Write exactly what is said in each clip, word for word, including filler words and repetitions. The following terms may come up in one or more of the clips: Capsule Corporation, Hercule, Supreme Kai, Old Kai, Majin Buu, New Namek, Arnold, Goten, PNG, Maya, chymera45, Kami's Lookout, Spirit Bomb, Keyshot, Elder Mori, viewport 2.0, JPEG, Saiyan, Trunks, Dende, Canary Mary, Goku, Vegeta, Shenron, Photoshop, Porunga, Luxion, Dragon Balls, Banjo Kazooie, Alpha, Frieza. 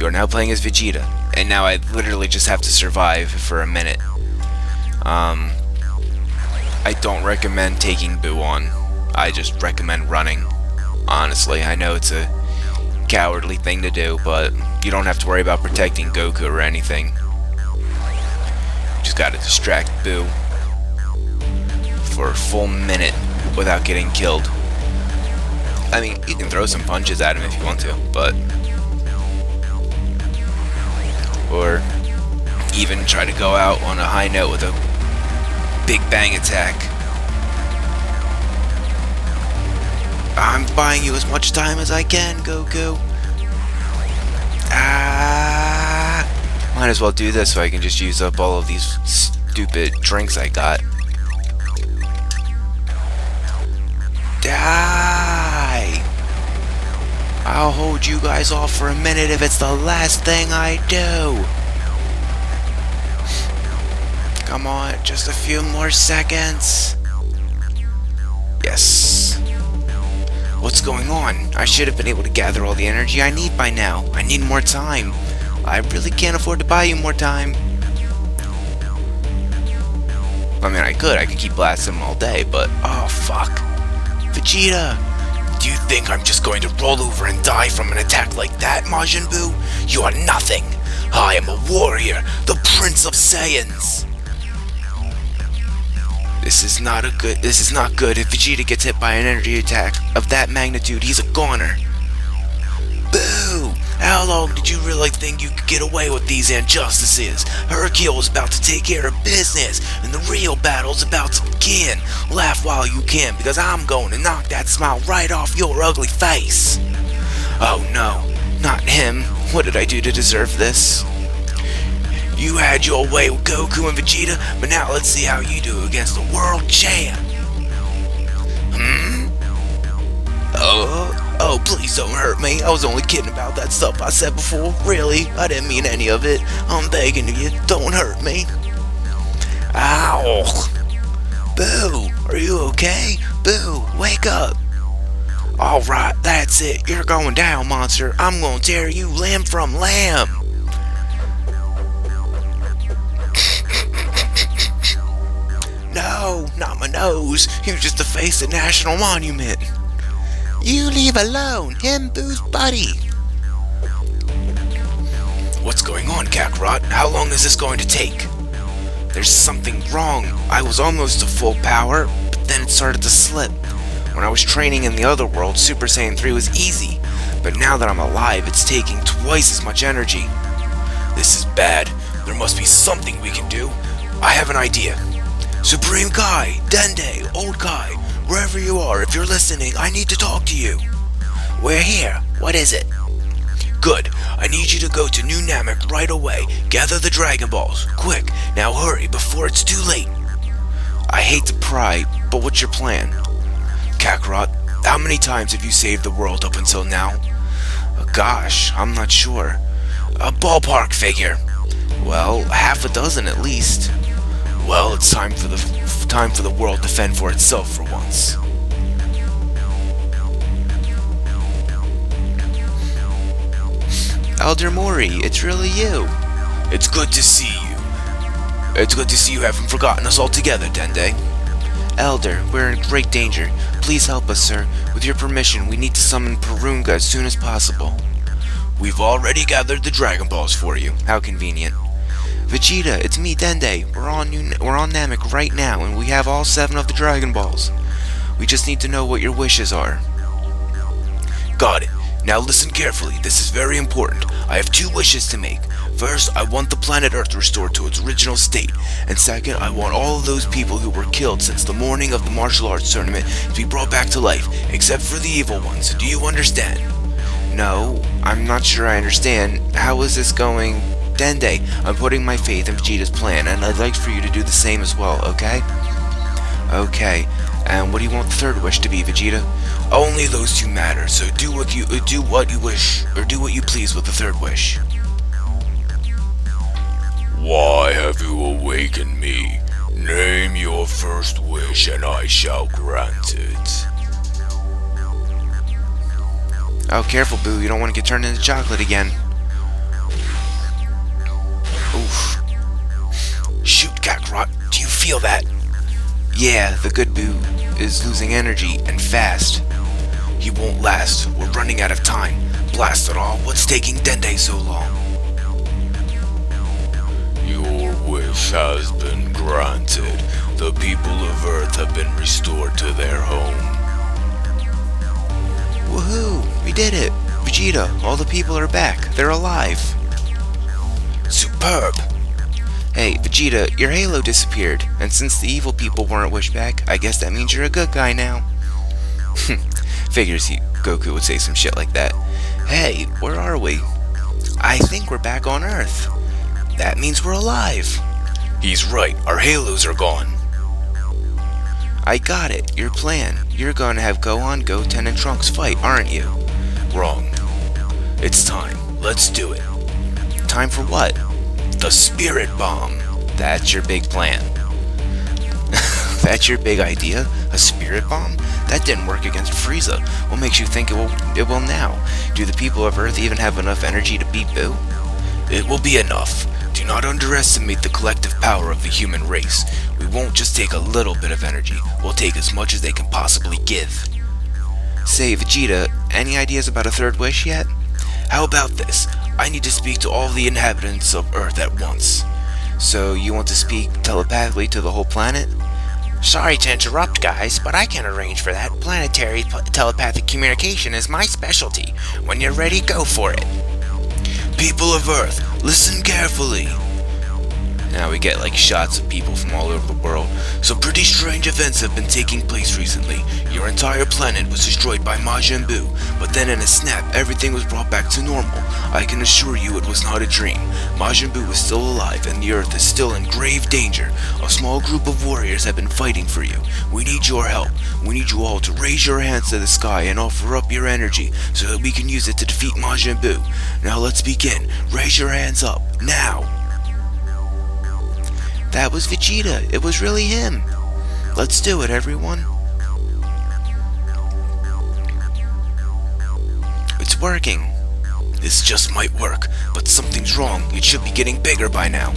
You are now playing as Vegeta, and now I literally just have to survive for a minute. Um, I don't recommend taking Buu on. I just recommend running. Honestly, I know it's a cowardly thing to do, but you don't have to worry about protecting Goku or anything. Just gotta distract Buu for a full minute without getting killed. I mean, you can throw some punches at him if you want to, but... or even try to go out on a high note with a big bang attack. I'm buying you as much time as I can, Goku. Ah, might as well do this so I can just use up all of these stupid drinks I got. Die! I'll hold you guys off for a minute if it's the last thing I do. Come on, just a few more seconds. Yes. What's going on? I should have been able to gather all the energy I need by now. I need more time. I really can't afford to buy you more time. I mean, I could. I could keep blasting them all day, but... oh, fuck. Vegeta! Do you think I'm just going to roll over and die from an attack like that, Majin Buu? You are nothing. I am a warrior, the Prince of Saiyans. This is not a good. This is not good. If Vegeta gets hit by an energy attack of that magnitude, he's a goner. Boo! How long did you really think you could get away with these injustices? Hercule is about to take care of business, and the real battle's about to begin. Laugh while you can, because I'm going to knock that smile right off your ugly face. Oh no, not him. What did I do to deserve this? You had your way with Goku and Vegeta, but now let's see how you do against the world champ. Hmm? Oh, oh, please don't hurt me. I was only kidding about that stuff I said before. Really, I didn't mean any of it. I'm begging you, don't hurt me. Ow. Boo, are you okay? Boo, wake up. Alright, that's it. You're going down, monster. I'm gonna tear you limb from limb. No, not my nose. You just defaced a national monument. You leave alone, him Boo's buddy. What's going on, Kakrot? How long is this going to take? There's something wrong. I was almost to full power, but then it started to slip. When I was training in the other world, Super Saiyan three was easy. But now that I'm alive, it's taking twice as much energy. This is bad. There must be something we can do. I have an idea. Supreme Kai, Dende, Old Kai, wherever you are, if you're listening, I need to talk to you. We're here. What is it? Good. I need you to go to New Namek right away. Gather the Dragon Balls. Quick. Now hurry, before it's too late. I hate to pry, but what's your plan? Kakrot, how many times have you saved the world up until now? Gosh, I'm not sure. A ballpark figure. Well, half a dozen at least. Well, it's time for the f time for the world to fend for itself for once. Elder Mori, it's really you. It's good to see you. It's good to see you haven't forgotten us altogether, Dende. Elder, we're in great danger. Please help us, sir. With your permission, we need to summon Porunga as soon as possible. We've already gathered the Dragon Balls for you. How convenient. Vegeta, it's me, Dende. We're on New we're on Namek right now, and we have all seven of the Dragon Balls. We just need to know what your wishes are. Got it. Now listen carefully. This is very important. I have two wishes to make. First, I want the planet Earth restored to its original state. And second, I want all of those people who were killed since the morning of the martial arts tournament to be brought back to life, except for the evil ones. Do you understand? No, I'm not sure I understand. How is this going... Dende, I'm putting my faith in Vegeta's plan, and I'd like for you to do the same as well, okay? Okay, and what do you want the third wish to be, Vegeta? Only those two matter, so do what you uh, do what you wish, or do what you please with the third wish. Why have you awakened me? Name your first wish, and I shall grant it. Oh, careful, Boo, you don't want to get turned into chocolate again. Shoot, Kakrot, do you feel that? Yeah, the good Boo is losing energy, and fast. He won't last. We're running out of time. Blast it all, what's taking Dende so long? Your wish has been granted. The people of Earth have been restored to their home. Woohoo! We did it! Vegeta, all the people are back. They're alive. Superb! Hey, Vegeta, your halo disappeared, and since the evil people weren't wished back, I guess that means you're a good guy now. Figures he, Goku would say some shit like that. Hey, where are we? I think we're back on Earth. That means we're alive. He's right, our halos are gone. I got it, your plan. You're gonna have Gohan, Goten, and Trunks fight, aren't you? Wrong. It's time. Let's do it. Time for what? The Spirit Bomb. That's your big plan. That's your big idea? A Spirit Bomb? That didn't work against Frieza. What makes you think it will, it will now? Do the people of Earth even have enough energy to beat Boo? It will be enough. Do not underestimate the collective power of the human race. We won't just take a little bit of energy, we'll take as much as they can possibly give. Say, Vegeta, any ideas about a third wish yet? How about this? I need to speak to all the inhabitants of Earth at once. So, you want to speak telepathically to the whole planet? Sorry to interrupt, guys, but I can arrange for that. Planetary telepathic communication is my specialty. When you're ready, go for it. People of Earth, listen carefully. Now we get like shots of people from all over the world. Some pretty strange events have been taking place recently. Your entire planet was destroyed by Majin Buu, but then in a snap everything was brought back to normal. I can assure you it was not a dream. Majin Buu is still alive and the Earth is still in grave danger. A small group of warriors have been fighting for you. We need your help. We need you all to raise your hands to the sky and offer up your energy so that we can use it to defeat Majin Buu. Now let's begin. Raise your hands up. Now! That was Vegeta. It was really him. Let's do it, everyone. It's working. This just might work, but something's wrong. It should be getting bigger by now.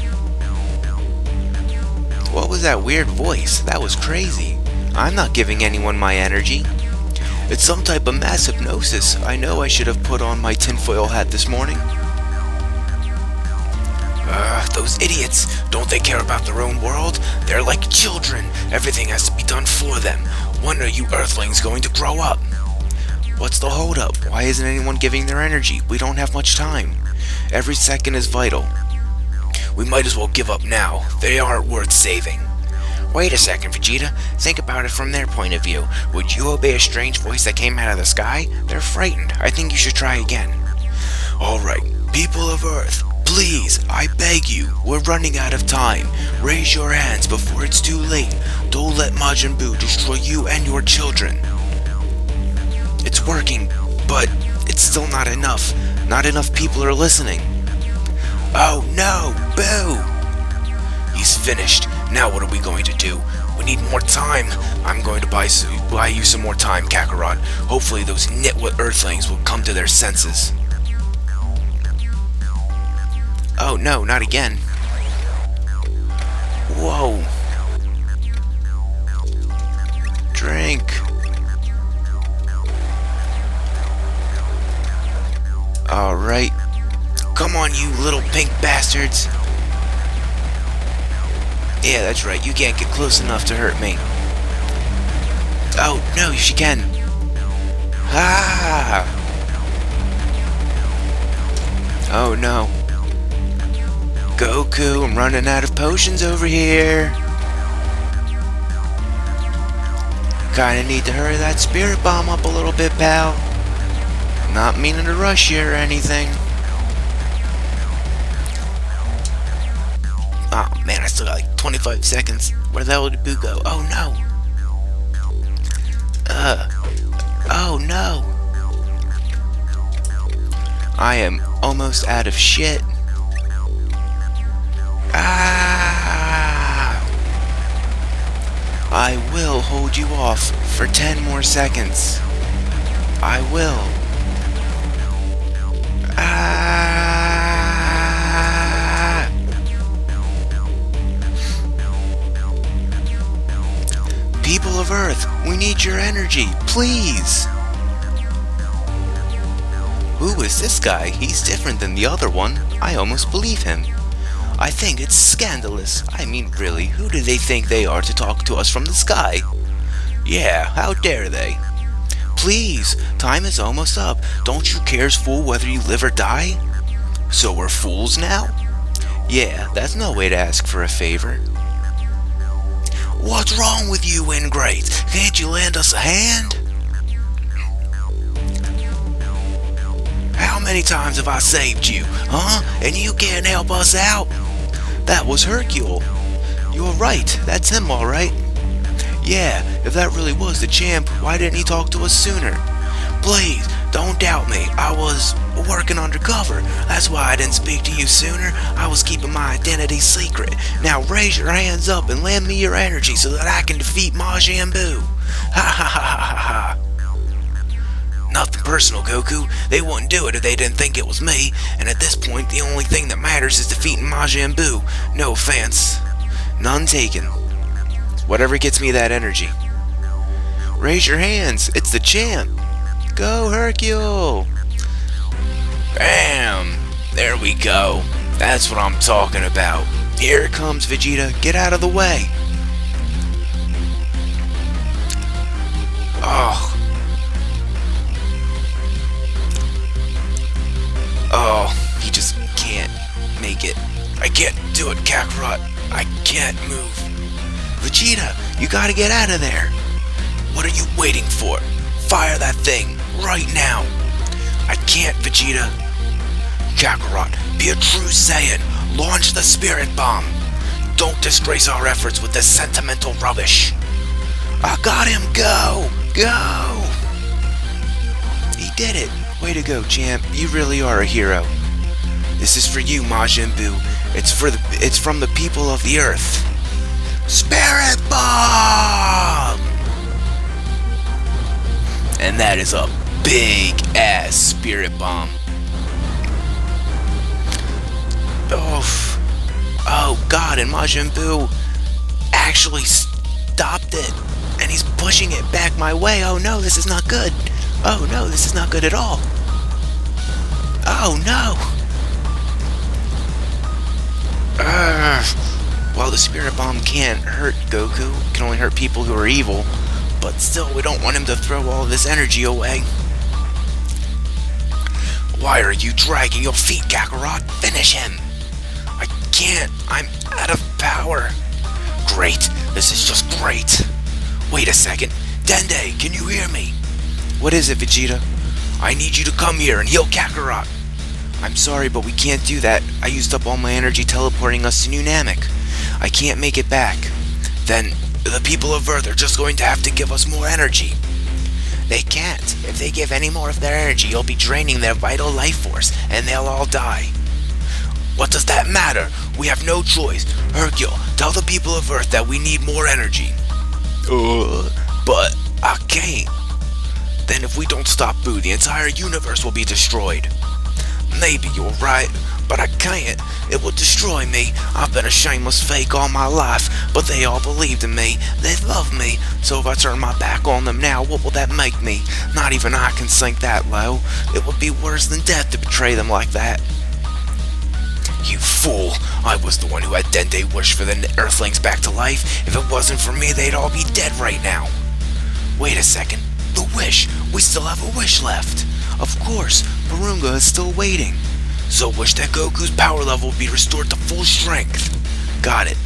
What was that weird voice? That was crazy. I'm not giving anyone my energy. It's some type of mass hypnosis. I know I should have put on my tinfoil hat this morning. Ugh, those idiots. Don't they care about their own world? They're like children. Everything has to be done for them. When are you Earthlings going to grow up? What's the holdup? Why isn't anyone giving their energy? We don't have much time. Every second is vital. We might as well give up now. They aren't worth saving. Wait a second, Vegeta. Think about it from their point of view. Would you obey a strange voice that came out of the sky? They're frightened. I think you should try again. Alright, people of Earth, please, I beg you, we're running out of time. Raise your hands before it's too late. Don't let Majin Buu destroy you and your children. It's working, but it's still not enough. Not enough people are listening. Oh no, Boo! He's finished. Now what are we going to do? We need more time. I'm going to buy, buy you some more time, Kakarot. Hopefully those nitwit Earthlings will come to their senses. Oh no, not again. Whoa. Drink. Alright. Come on, you little pink bastards. Yeah, that's right. You can't get close enough to hurt me. Oh, no, she can. Ah! Oh, no. Goku, I'm running out of potions over here. Kinda need to hurry that Spirit Bomb up a little bit, pal. Not meaning to rush you or anything. Oh man, I still got like twenty-five seconds. Where the hell did Boo go? Oh no. Uh. Oh no. I am almost out of shit. Ah! I will hold you off for ten more seconds. I will. Ah! need your energy, please! Who is this guy? He's different than the other one. I almost believe him. I think it's scandalous. I mean, really, who do they think they are to talk to us from the sky? Yeah, how dare they? Please, time is almost up. Don't you cares, fool, whether you live or die? So we're fools now? Yeah, that's no way to ask for a favor. What's wrong with you, ingrate? Can't you lend us a hand? How many times have I saved you, huh? And you can't help us out? That was Hercule. You're right, that's him, all right. Yeah, if that really was the champ, why didn't he talk to us sooner? Please, don't doubt me. I was working undercover. That's why I didn't speak to you sooner. I was keeping my identity secret. Now raise your hands up and lend me your energy so that I can defeat Majin Buu. Ha ha ha ha ha. Nothing personal, Goku. They wouldn't do it if they didn't think it was me. And at this point, the only thing that matters is defeating Majin Buu. No offense. None taken. Whatever gets me that energy. Raise your hands. It's the champ. Go, Hercule! Bam! There we go. That's what I'm talking about. Here it comes, Vegeta. Get out of the way. Oh. Oh, he just can't make it. I can't do it, Kakrot. I can't move. Vegeta, you gotta get out of there. What are you waiting for? Fire that thing right now. I can't, Vegeta. Kakarot, be a true Saiyan. Launch the Spirit Bomb. Don't disgrace our efforts with this sentimental rubbish. I got him. Go! Go! He did it. Way to go, champ. You really are a hero. This is for you, Majin Buu. It's for the, it's from the people of the Earth. Spirit Bomb! And that is a big-ass Spirit Bomb. Oof. Oh, God, and Majin Buu actually stopped it. And he's pushing it back my way. Oh, no, this is not good. Oh, no, this is not good at all. Oh, no. Ugh. Well, the Spirit Bomb can't hurt Goku. It can only hurt people who are evil. But still, we don't want him to throw all this energy away. Why are you dragging your feet, Kakarot? Finish him! I can't. I'm out of power. Great. This is just great. Wait a second. Dende, can you hear me? What is it, Vegeta? I need you to come here and heal Kakarot. I'm sorry, but we can't do that. I used up all my energy teleporting us to New Namek. I can't make it back. Then... the people of Earth are just going to have to give us more energy. They can't. If they give any more of their energy, you'll be draining their vital life force, and they'll all die. What does that matter? We have no choice. Hercule, tell the people of Earth that we need more energy. Ugh. But I can't. Then if we don't stop Buu, the entire universe will be destroyed. Maybe you're right. But I can't. It would destroy me. I've been a shameless fake all my life, but they all believed in me. They love me. So if I turn my back on them now, what will that make me? Not even I can sink that low. It would be worse than death to betray them like that. You fool. I was the one who had Dende wish for the Earthlings back to life. If it wasn't for me, they'd all be dead right now. Wait a second. The wish. We still have a wish left. Of course, Porunga is still waiting. So wish that Goku's power level be restored to full strength. Got it.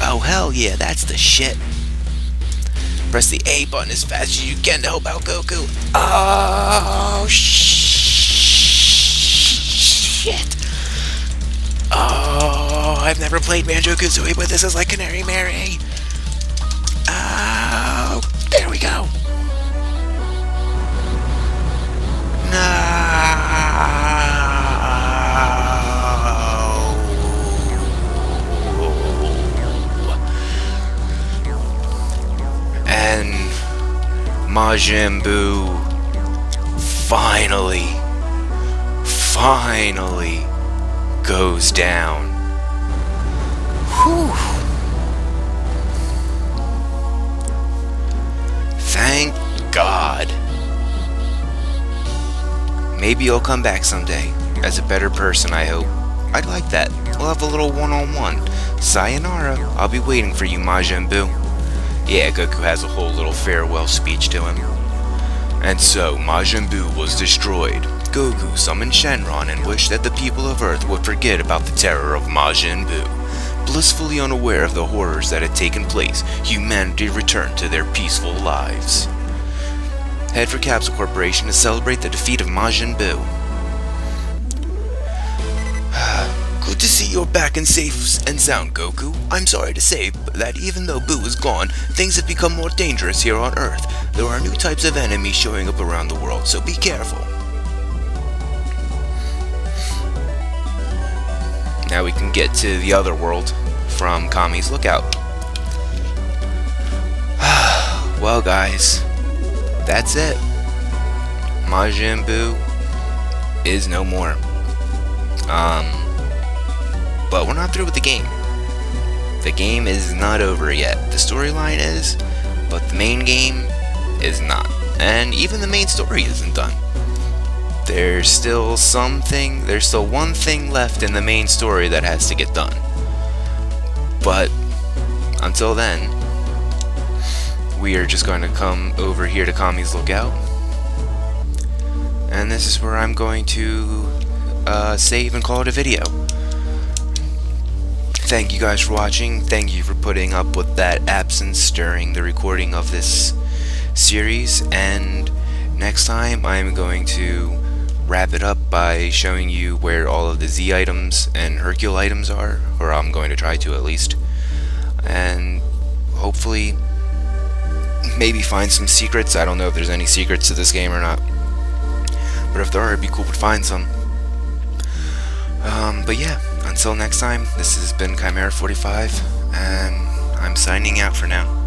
Oh hell yeah, that's the shit. Press the A button as fast as you can to help out Goku. Oh sh shit. Oh, I've never played Banjo Kazooie, but this is like Canary Mary. Oh, there we go. And Majin Buu finally, finally goes down. Whew. Thank God. Maybe you'll come back someday. As a better person, I hope. I'd like that. We'll have a little one-on-one. Sayonara. I'll be waiting for you, Majin Buu. Yeah, Goku has a whole little farewell speech to him. And so, Majin Buu was destroyed. Goku summoned Shenron and wished that the people of Earth would forget about the terror of Majin Buu. Blissfully unaware of the horrors that had taken place, humanity returned to their peaceful lives. Head for Capsule Corporation to celebrate the defeat of Majin Buu. Good to see you're back and safe and sound, Goku. I'm sorry to say that even though Buu is gone, things have become more dangerous here on Earth. There are new types of enemies showing up around the world, so be careful. Now we can get to the other world from Kami's Lookout. Well, guys, that's it. Majin Buu is no more. Um, but we're not through with the game. The game is not over yet. The storyline is, but the main game is not. And even the main story isn't done. There's still something, there's still one thing left in the main story that has to get done. But until then, we are just going to come over here to Kami's Lookout. And this is where I'm going to uh, save and call it a video. Thank you guys for watching. Thank you for putting up with that absence during the recording of this series. And next time I'm going to wrap it up by showing you where all of the Z items and Hercule items are, or I'm going to try to at least, and hopefully maybe find some secrets. I don't know if there's any secrets to this game or not, but if there are, it'd be cool to find some. Um, but yeah, until next time, this has been chymera forty-five, and I'm signing out for now.